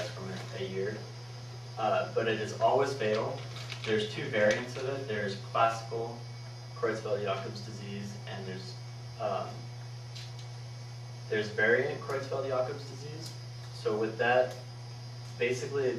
dies from it a year. But it is always fatal. There's two variants of it. There's classical Creutzfeldt-Jakob's disease, and there's variant Creutzfeldt-Jakob's disease. So with that, basically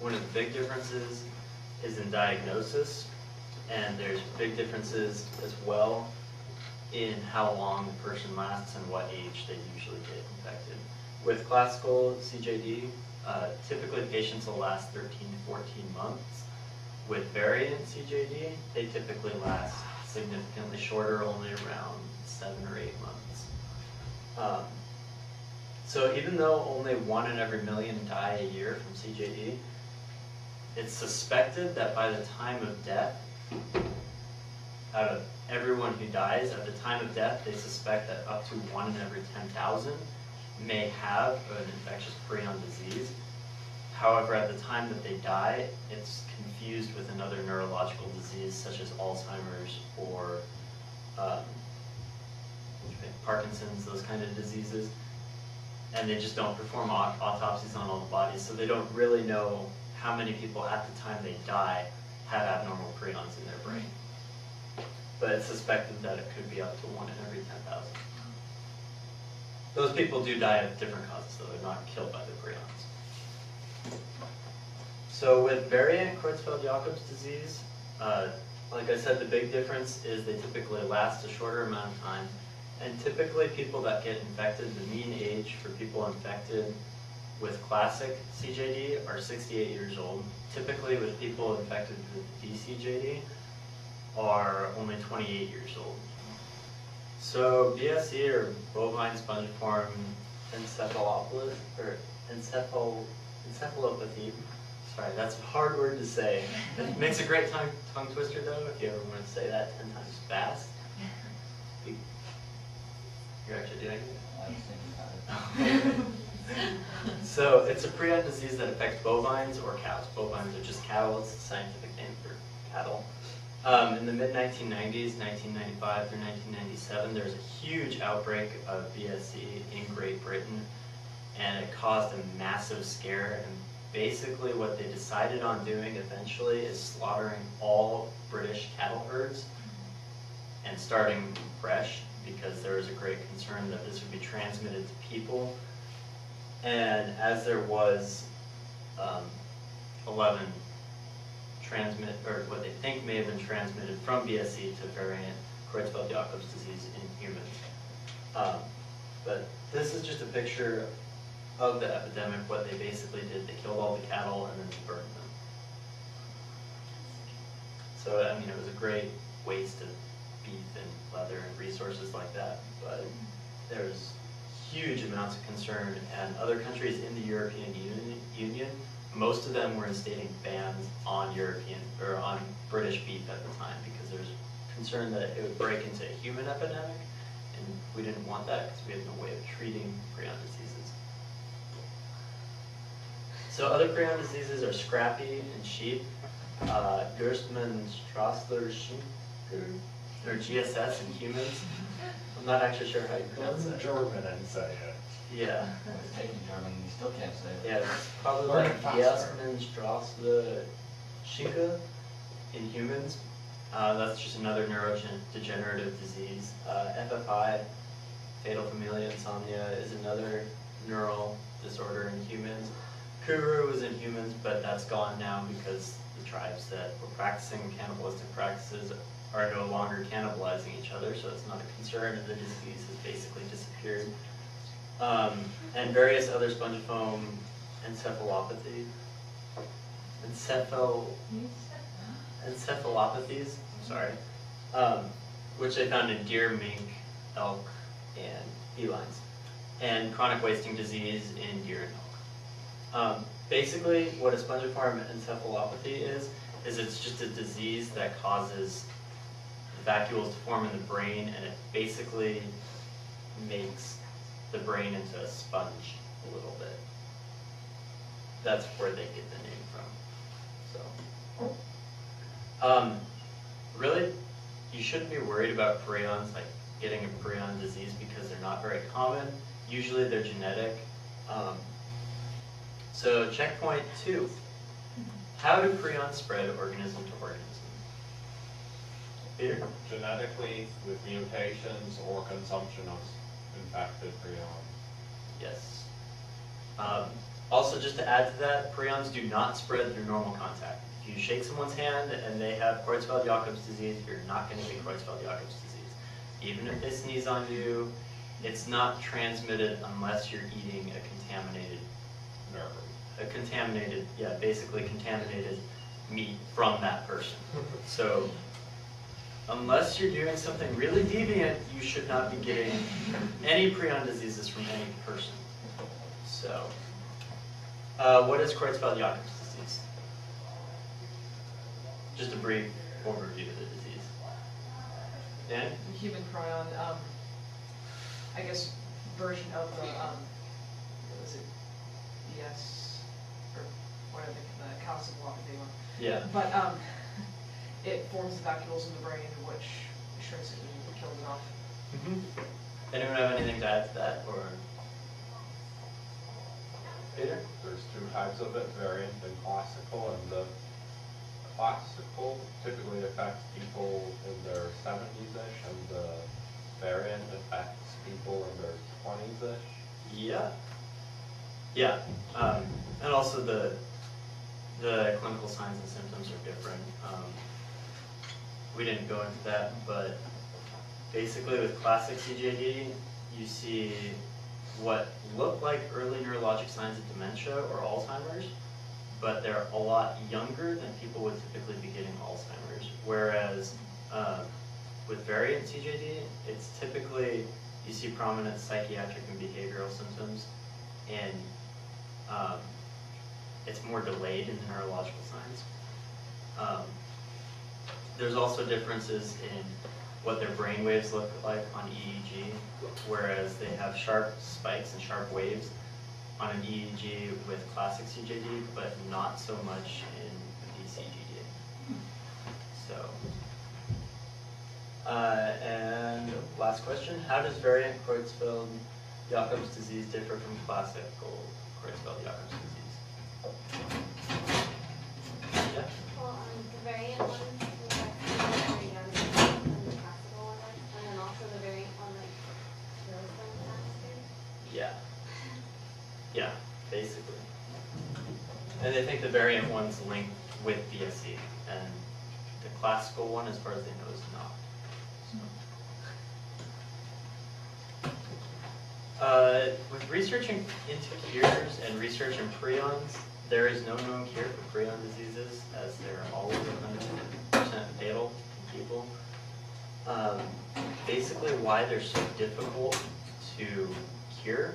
one of the big differences is in diagnosis, and there's big differences as well in how long the person lasts and what age they usually get infected. With classical CJD, typically patients will last 13 to 14 months. With variant CJD, they typically last significantly shorter, only around 7 or 8 months. So even though only 1 in every 1,000,000 die a year from CJD, it's suspected that by the time of death, out of everyone who dies, at the time of death, they suspect that up to 1 in every 10,000 may have an infectious prion disease. However, at the time that they die, it's confused with another neurological disease such as Alzheimer's or Parkinson's, those kind of diseases. And they just don't perform autopsies on all the bodies, so they don't really know how many people at the time they die have abnormal prions in their brain. But it's suspected that it could be up to 1 in every 10,000. Those people do die of different causes, though they're not killed by the prions. So with variant Creutzfeldt-Jakob's disease, like I said, the big difference is they typically last a shorter amount of time. And typically people that get infected, the mean age for people infected with classic CJD are 68 years old. Typically with people infected with DCJD are only 28 years old. So BSE, or bovine spongiform encephalopathy, sorry, that's a hard word to say. It makes a great tongue twister though, if you ever want to say that 10 times fast. You're actually doing it? So it's a prion disease that affects bovines or cows. Bovines are just cattle, it's the scientific name for cattle. In the mid-1990s, 1995 through 1997, there was a huge outbreak of BSE in Great Britain, and it caused a massive scare. And basically what they decided on doing eventually is slaughtering all British cattle herds and starting fresh, because there was a great concern that this would be transmitted to people. And as there was 11 what they think may have been transmitted from BSE to variant Creutzfeldt-Jakob's disease in humans. But this is just a picture of the epidemic, what they basically did. They killed all the cattle and then they burned them. So, I mean, it was a great waste of beef and leather and resources like that, but there's huge amounts of concern, and other countries in the European Union, most of them were instating bans on British beef at the time, because there's concern that it would break into a human epidemic, and we didn't want that because we had no way of treating prion diseases. So other prion diseases are scrappy in sheep, Gerstmann-Straussler-Scheinker, or GSS in humans. I'm not actually sure how you pronounce it. German and say it. Yeah. Well, it's taken German, you still can't say it. Yeah, it's probably like Gerstmann-Straussler-Scheinker in humans. That's just another neurodegenerative disease. FFI, fatal familial insomnia, is another neural disorder in humans. Kuru was in humans, but that's gone now because the tribes that were practicing cannibalistic practices are no longer cannibalizing each other, so it's not a concern, and the disease has basically disappeared. And various other spongiform encephalopathies, I'm sorry, which they found in deer, mink, elk, and felines, and chronic wasting disease in deer and elk. Basically, what a spongiform encephalopathy is it's just a disease that causes vacuoles to form in the brain, and it basically makes the brain into a sponge a little bit. That's where they get the name from. So, really, you shouldn't be worried about prions, like getting a prion disease, because they're not very common. Usually they're genetic. So checkpoint 2, how do prions spread organism to organism? Peter? Genetically, with mutations or consumption of infected prions. Yes. Also, just to add to that, prions do not spread through normal contact. If you shake someone's hand and they have Creutzfeldt-Jakob's disease, you're not going to get Creutzfeldt-Jakob's disease. Even if they sneeze on you, it's not transmitted unless you're eating a contaminated nerve. A contaminated, yeah, basically contaminated meat from that person. So, unless you're doing something really deviant, you should not be getting any prion diseases from any person. So, what is Creutzfeldt-Jakob's disease? Just a brief overview of the disease. Dan? The human prion, I guess, version of the, what was it? Yes, or whatever, the calcium blockade one. Yeah. But it forms the vacuoles in the brain, which shrinks it and kills it off. Mm-hmm. Anyone have anything to add to that, or? Peter? There's two types of it, variant and classical, and the classical typically affects people in their 70s-ish, and the variant affects people in their 20s-ish. Yeah. Yeah, and also the clinical signs and symptoms are different. We didn't go into that, but basically with classic CJD, you see what look like early neurologic signs of dementia or Alzheimer's, but they're a lot younger than people would typically be getting Alzheimer's. Whereas with variant CJD, it's typically, you see prominent psychiatric and behavioral symptoms, and it's more delayed in the neurological signs. There's also differences in what their brain waves look like on EEG, whereas they have sharp spikes and sharp waves on an EEG with classic CJD, but not so much in DCJD. So, and last question, how does variant Creutzfeldt-Jakob's disease differ from classical Creutzfeldt-Jakob's disease? Yeah? Well, the variant one affects the younger than the classical one, and then also the variant one that grows them faster. Yeah. Yeah, basically. And they think the variant one's linked with BSE, and the classical one, as far as they know, is not. With research into cures and research in prions, there is no known cure for prion diseases, as they're always 100% fatal in people. Basically, why they're so difficult to cure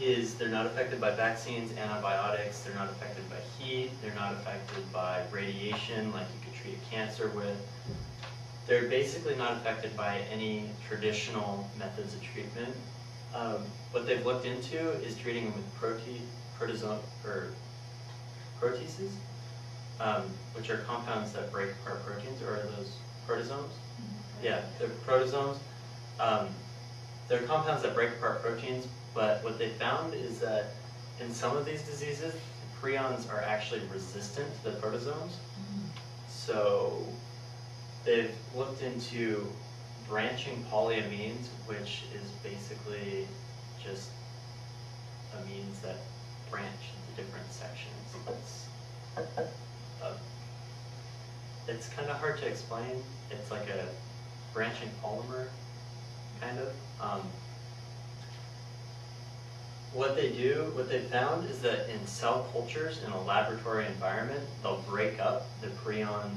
is they're not affected by vaccines, antibiotics, they're not affected by heat, they're not affected by radiation, like you could treat cancer with. They're basically not affected by any traditional methods of treatment. What they've looked into is treating them with proteases, which are compounds that break apart proteins, or are those proteasomes? Yeah, they're proteasomes. They're compounds that break apart proteins, but what they found is that in some of these diseases, the prions are actually resistant to the proteasomes. So, they've looked into branching polyamines, which is basically just amines that branch into different sections. It's kind of hard to explain. It's like a branching polymer, kind of. What they found is that in cell cultures in a laboratory environment, they'll break up the prion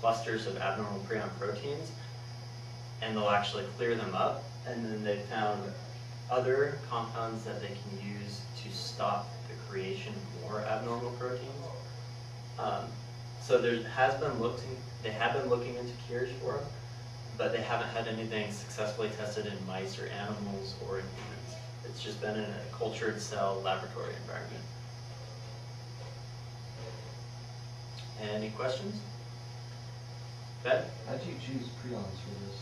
clusters of abnormal prion proteins, and they'll actually clear them up, and then they found other compounds that they can use to stop the creation of more abnormal proteins. So they have been looking into cures for them, but they haven't had anything successfully tested in mice or animals or in humans. It's just been in a cultured cell laboratory environment. Any questions? Ben? How do you choose prions for this?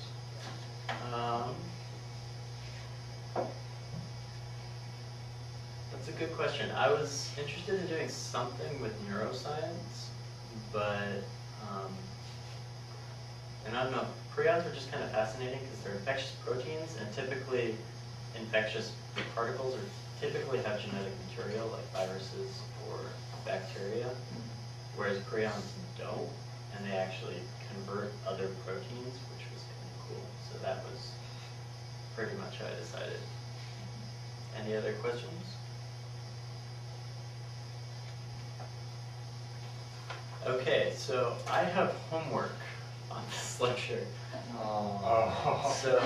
That's a good question. I was interested in doing something with neuroscience, but, and I don't know, prions are just kind of fascinating because they're infectious proteins, and typically infectious particles typically have genetic material like viruses or bacteria, whereas prions don't, and they actually convert other proteins, which was kind of cool. So that was pretty much how I decided. Any other questions? Okay, so I have homework on this lecture. So